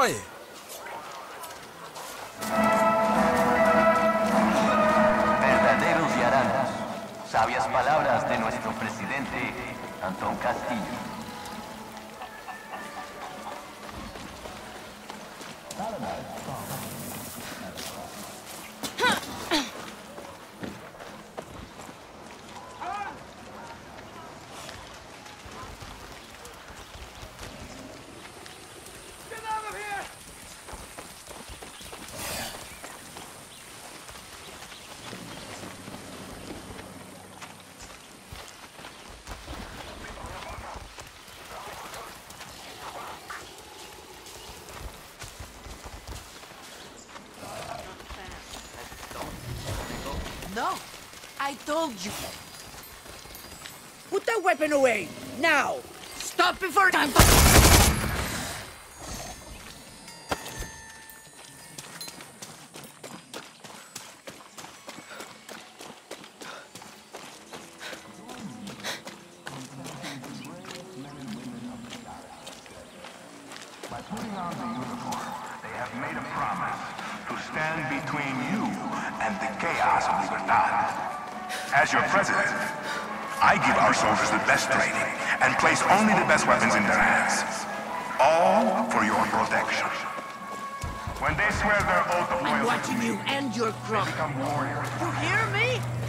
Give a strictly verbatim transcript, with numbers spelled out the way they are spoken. Olha aí. Verdadeiros y aranos, sabias palabras de nuestro presidente Antón Castillo. No, I told you. Put that weapon away, now. Stop before time. By putting on the uniform, they have made a promise to stand between you and the chaos of Libertad. As your president, I give our soldiers the best training and place only the best weapons in their hands. All for your protection. When they swear their oath of loyalty, I'm watching you and your crop. Warriors. You hear me?